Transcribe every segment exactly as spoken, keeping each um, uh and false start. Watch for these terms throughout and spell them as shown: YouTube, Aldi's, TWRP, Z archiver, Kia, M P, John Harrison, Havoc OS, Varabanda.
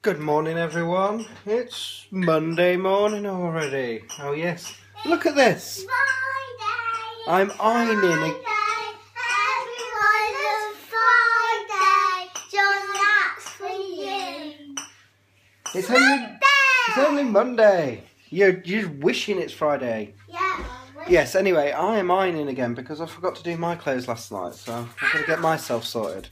Good morning everyone, it's Monday morning already. Oh yes, look at this. Friday, I'm ironing Friday, a... everyone loves Friday. John, that's for you. It's Monday. Only, it's only Monday. You're, you're wishing it's Friday. Yeah. Yes, anyway, I am ironing again because I forgot to do my clothes last night, so I'm going to get myself sorted.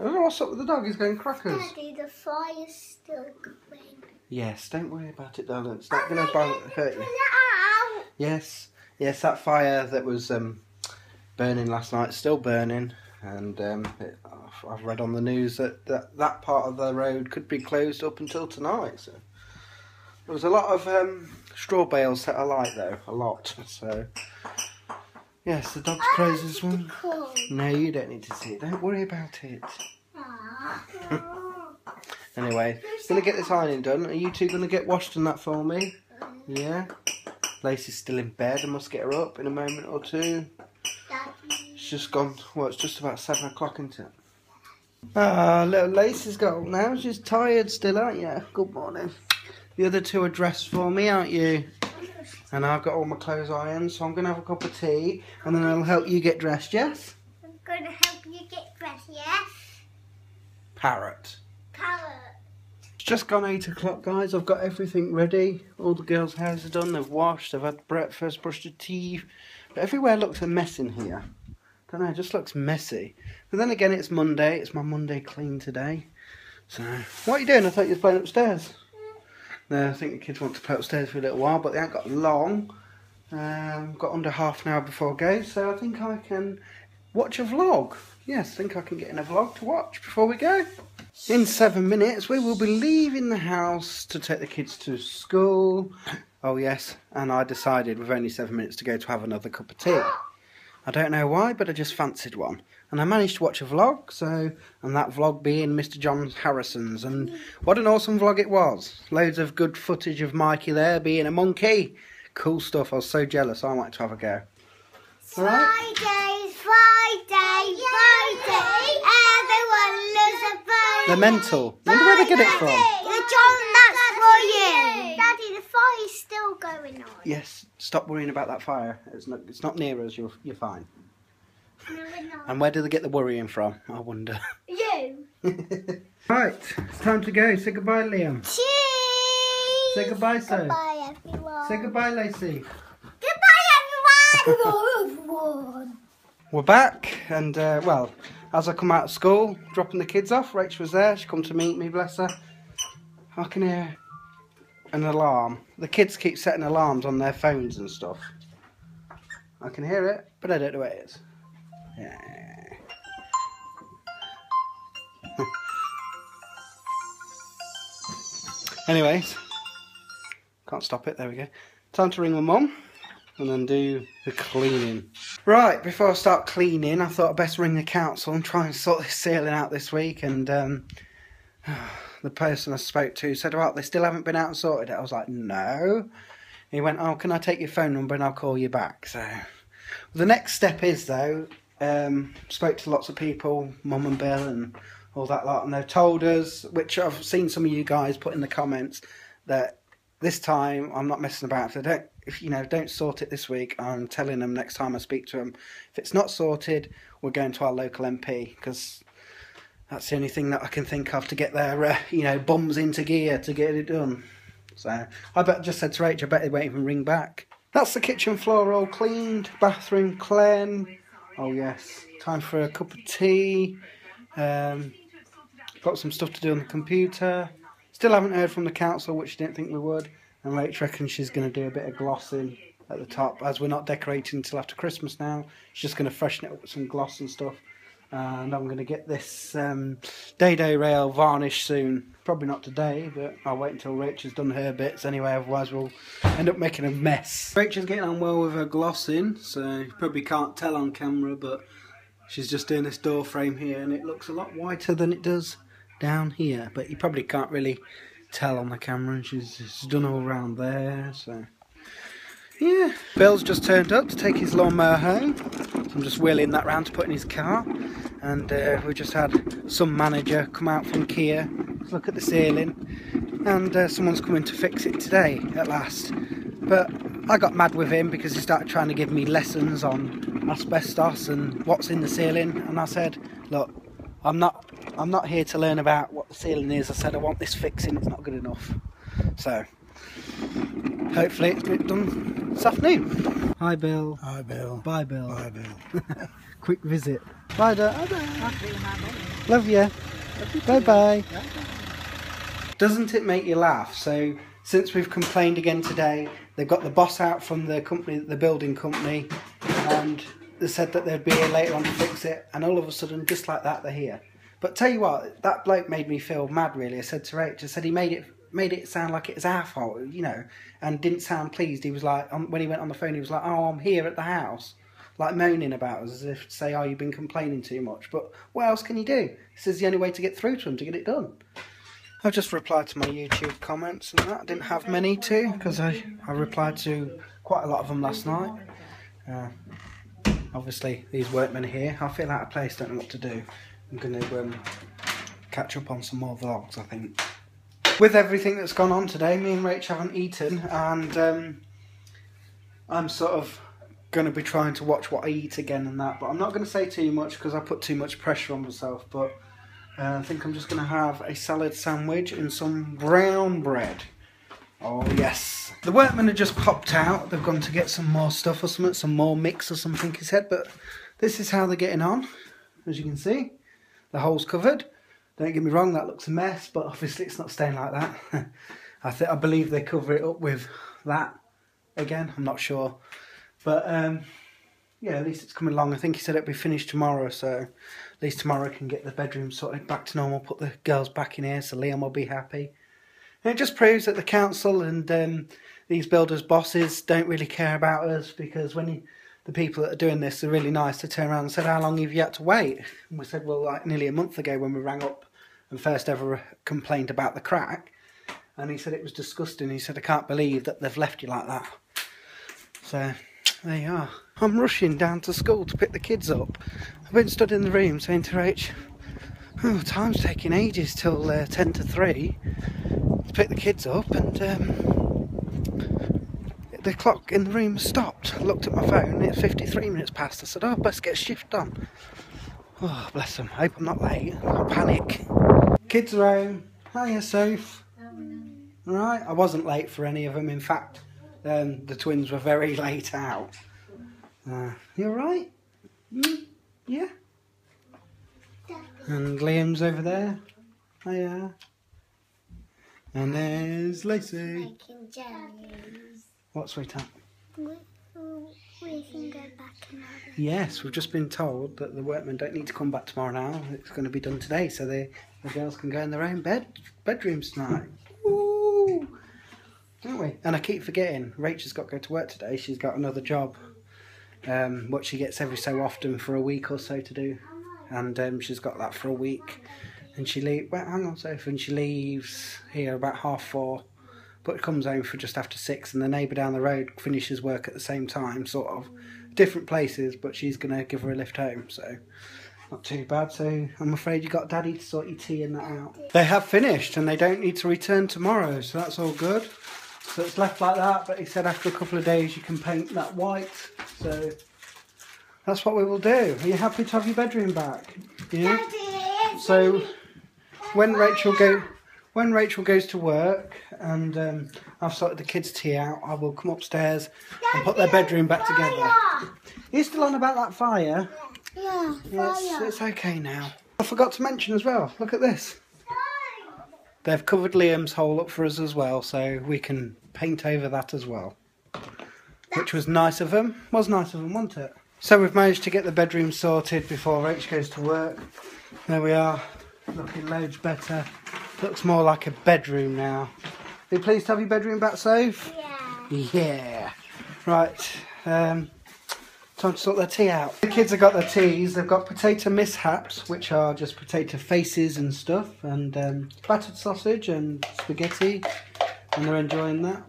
I don't know what's up with the dog, he's going crackers. Daddy, the fire's still going. Yes, don't worry about it, darling. It's not going to hurt you. Out. Yes, yes, that fire that was um, burning last night is still burning. And um, it, I've read on the news that, that that part of the road could be closed up until tonight. So there was a lot of um, straw bales set alight, though, a lot. So. Yes, the dog's crazy as well. No, you don't need to see it. Don't worry about it. Anyway, going to get this ironing done. Are you two going to get washed and that for me? Yeah? Lacey's still in bed. I must get her up in a moment or two. It's just gone. Well, it's just about seven o'clock, isn't it? Ah, little Lacey's got up now. She's tired still, aren't you? Good morning. The other two are dressed for me, aren't you? And I've got all my clothes ironed, so I'm going to have a cup of tea, and then I'll help you get dressed, yes? I'm going to help you get dressed, yes? Parrot. Parrot. It's just gone eight o'clock, guys. I've got everything ready. All the girls' hairs are done. They've washed, they've had breakfast, brushed their teeth. But everywhere looks a mess in here. I don't know, it just looks messy. But then again, it's Monday. It's my Monday clean today. So, what are you doing? I thought you were playing upstairs. No, I think the kids want to play upstairs for a little while, but they haven't got long. Um, got under half an hour before I go, so I think I can watch a vlog. Yes, I think I can get in a vlog to watch before we go. In seven minutes, we will be leaving the house to take the kids to school. Oh yes, and I decided with only seven minutes to go to have another cup of tea. I don't know why, but I just fancied one. And I managed to watch a vlog, so, and that vlog being Mister John Harrison's, and what an awesome vlog it was. Loads of good footage of Mikey there being a monkey. Cool stuff, I was so jealous, I might have a go. All right. Friday, Friday, Friday, everyone loves a Friday. The mental, remember where they get it from? The John, that's for you. Daddy, the fire's still going on. Yes, stop worrying about that fire, it's not, it's not near us, you're, you're fine. No, and where do they get the worrying from? I wonder. You. Right, it's time to go. Say goodbye, Liam. Cheese. Say goodbye, Sue. Goodbye, everyone. Say goodbye, Lacey. Goodbye, everyone. We're back, and uh, well, as I come out of school, dropping the kids off, Rachel was there. She come to meet me, bless her. I can hear an alarm. The kids keep setting alarms on their phones and stuff. I can hear it, but I don't know what it is. Yeah. Anyways, can't stop it, there we go. Time to ring my mum and then do the cleaning. Right, before I start cleaning, I thought I'd best ring the council and try and sort this ceiling out this week. And um, the person I spoke to said, well, they still haven't been out and sorted it. I was like, no. He went, oh, can I take your phone number and I'll call you back? So the next step is, though, Um, spoke to lots of people, Mum and Bill and all that lot, and they've told us, which I've seen some of you guys put in the comments, that this time I'm not messing about. If they don't, if you know, don't sort it this week, I'm telling them next time I speak to them, if it's not sorted, we're going to our local M P, because that's the only thing that I can think of to get their uh, you know, bums into gear to get it done. So I bet, just said to Rach, I bet they won't even ring back. That's the kitchen floor all cleaned, bathroom clean. Oh yes, time for a cup of tea. Um, got some stuff to do on the computer. Still haven't heard from the council, which she didn't think we would. And Rach reckons she's going to do a bit of glossing at the top, as we're not decorating until after Christmas now. She's just going to freshen it up with some gloss and stuff. And I'm going to get this um, Day-Day rail varnish soon. Probably not today, but I'll wait until Rach has done her bits anyway, otherwise we'll end up making a mess. Rach is getting on well with her glossing, so you probably can't tell on camera, but she's just doing this door frame here, and it looks a lot whiter than it does down here. But you probably can't really tell on the camera, and she's, she's done all around there, so... Yeah. Bill's just turned up to take his lawnmower home, so I'm just wheeling that round to put in his car. And uh, we just had some manager come out from Kia look at the ceiling, and uh, someone's coming to fix it today at last. But I got mad with him because he started trying to give me lessons on asbestos and what's in the ceiling, and I said, look, I'm not I'm not here to learn about what the ceiling is. I said I want this fixing, it's not good enough. So hopefully it's done this afternoon. Hi Bill. Hi Bill. Bye Bill. Bye Bill. Quick visit. Bye Dad. Love you. Bye bye. Doesn't it make you laugh? So since we've complained again today, they've got the boss out from the company, the building company, and they said that they'd be here later on to fix it, and all of a sudden, just like that, they're here. But tell you what, that bloke made me feel mad, really. I said to Rachel, I said he made it made it sound like it was our fault, you know, and didn't sound pleased. He was like, when he went on the phone, he was like, oh, I'm here at the house, like moaning about us, as if to say, oh, you've been complaining too much. But what else can you do? This is the only way to get through to him, to get it done. I just replied to my YouTube comments and that. I didn't have many too, because I, I replied to quite a lot of them last night. Uh, obviously, these workmen are here. I feel out of place, don't know what to do. I'm going to um, catch up on some more vlogs, I think. With everything that's gone on today, me and Rach haven't eaten, and um, I'm sort of going to be trying to watch what I eat again and that, but I'm not going to say too much because I put too much pressure on myself, but... Uh, I think I'm just going to have a salad sandwich and some brown bread. Oh yes. The workmen have just popped out. They've gone to get some more stuff or something, some more mix or something he said, but this is how they're getting on. As you can see, the hole's covered. Don't get me wrong, that looks a mess, but obviously it's not staying like that. I, th I believe they cover it up with that again. I'm not sure. But um, yeah, at least it's coming along. I think he said it'll be finished tomorrow, so... At least tomorrow I can get the bedroom sorted back to normal, put the girls back in here, so Liam will be happy. And it just proves that the council and um, these builders' bosses don't really care about us, because when you, the people that are doing this are really nice, they turn around and said, how long have you had to wait? And we said, well, like nearly a month ago when we rang up and first ever complained about the crack. And he said it was disgusting. He said, I can't believe that they've left you like that. So... there you are. I'm rushing down to school to pick the kids up. I've been stood in the room saying to Rach, oh, time's taking ages till uh, ten to three to pick the kids up, and um, the clock in the room stopped. I looked at my phone, it's fifty-three minutes past. I said, oh, I best get a shift on. Oh, bless them. I hope I'm not late. I'll panic. Kids are home. Hiya, Soph. All right, I wasn't late for any of them, in fact. Um, the twins were very late out. Uh, you alright? Mm, yeah? And Liam's over there. Hiya. And there's Lacey. What, sweetheart? We, we can go back tomorrow. Yes, we've just been told that the workmen don't need to come back tomorrow now. It's going to be done today, so they, the girls can go in their own bed bedrooms tonight. Ooh. Don't we? And I keep forgetting, Rachel's got to go to work today, she's got another job, um, what she gets every so often for a week or so to do, and um, she's got that for a week, and she leaves, well, hang on Sophie, and she leaves here about half four, but comes home for just after six, and the neighbour down the road finishes work at the same time, sort of, different places, but she's going to give her a lift home, so... not too bad, so I'm afraid you got Daddy to sort your tea and that out. They have finished, and they don't need to return tomorrow, so that's all good. So it's left like that, but he said after a couple of days you can paint that white. So that's what we will do. Are you happy to have your bedroom back? Yeah. Daddy, so Daddy. when Rachel go, when Rachel goes to work, and um, I've sorted the kids' tea out, I will come upstairs and put their bedroom back together. Are you still on about that fire? Yeah. Yeah, fire. It's, it's okay now. I forgot to mention as well. Look at this. They've covered Liam's hole up for us as well, so we can paint over that as well. Which was nice of them. Was nice of them, wasn't it? So we've managed to get the bedroom sorted before Rach goes to work. There we are. Looking loads better. Looks more like a bedroom now. Are you pleased to have your bedroom back, Soph? Yeah. Yeah. Right. Um, time to sort their tea out. The kids have got their teas. They've got potato mishaps, which are just potato faces and stuff, and um, battered sausage and spaghetti, and they're enjoying that.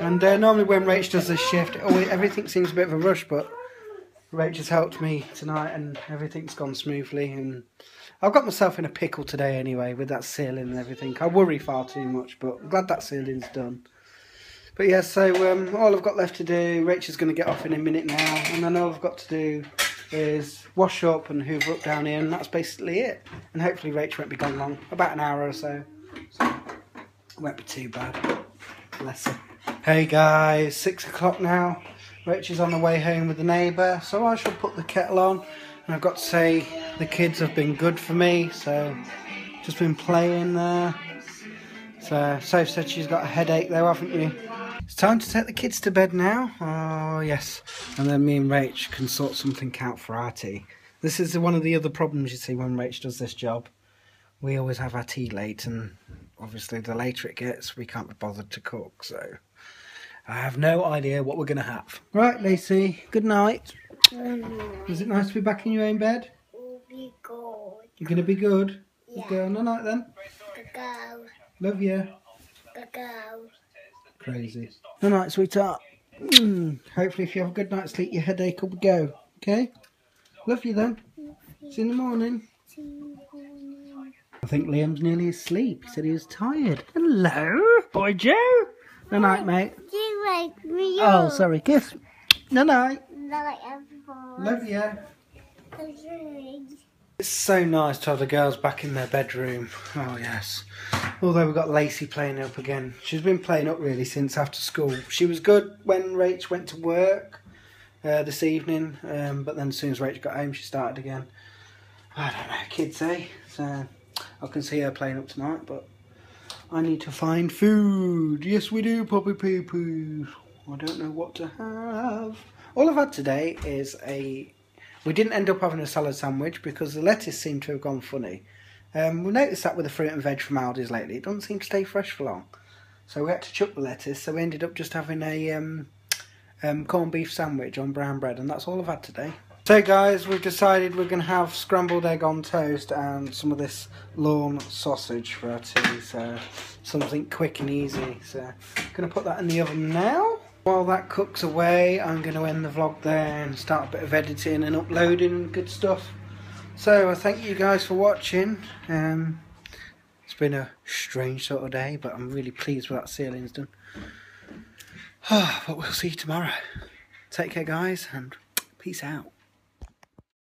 And uh, normally when Rach does this shift, it always, everything seems a bit of a rush, but Rach has helped me tonight and everything's gone smoothly, and I've got myself in a pickle today anyway with that ceiling and everything. I worry far too much, but I'm glad that ceiling's done. But yeah, so um, all I've got left to do, Rachel's going to get off in a minute now, and then all I've got to do is wash up and hoover up down here, and that's basically it. And hopefully Rachel won't be gone long, about an hour or so. So it won't be too bad. Bless her. Hey guys, six o'clock now. Rachel's on the way home with the neighbour, so I shall put the kettle on. And I've got to say, the kids have been good for me, so just been playing there. So Soph said she's got a headache though, haven't you? It's time to take the kids to bed now. Oh yes, and then me and Rach can sort something out for our tea. This is one of the other problems you see when Rach does this job. We always have our tea late, and obviously the later it gets, we can't be bothered to cook, so I have no idea what we're going to have. Right, Lacey, good night. Was it nice to be back in your own bed? It'll be good. You're going to be good? Yeah. Good girl. Night night then. Good girl. Love you. Good girl. Crazy. Good night, sweetheart. Mm. Hopefully if you have a good night's sleep, your headache will go. Okay? Love you then. Love you. See you in the morning. See you in the morning. I think Liam's nearly asleep. He said he was tired. Hello, boy Joe. Good night, mate. Do you like me? Oh, sorry. Kiss. Good night. Love you. It's so nice to have the girls back in their bedroom. Oh yes. Although we've got Lacey playing up again. She's been playing up really since after school. She was good when Rach went to work uh, this evening, um, but then as soon as Rach got home, she started again. I don't know, kids, eh? So I can see her playing up tonight, but I need to find food. Yes, we do, Poppy Poo Poo. I don't know what to have. All I've had today is a... We didn't end up having a salad sandwich because the lettuce seemed to have gone funny. Um, we noticed that with the fruit and veg from Aldi's lately. It doesn't seem to stay fresh for long. So we had to chuck the lettuce, so we ended up just having a um, um, corned beef sandwich on brown bread, and that's all I've had today. So guys, we've decided we're going to have scrambled egg on toast and some of this lawn sausage for our tea, so something quick and easy. So I'm going to put that in the oven now. While that cooks away, I'm going to end the vlog there and start a bit of editing and uploading and good stuff. So I thank you guys for watching. Um, it's been a strange sort of day, but I'm really pleased with that ceiling's done. But we'll see you tomorrow. Take care guys, and peace out.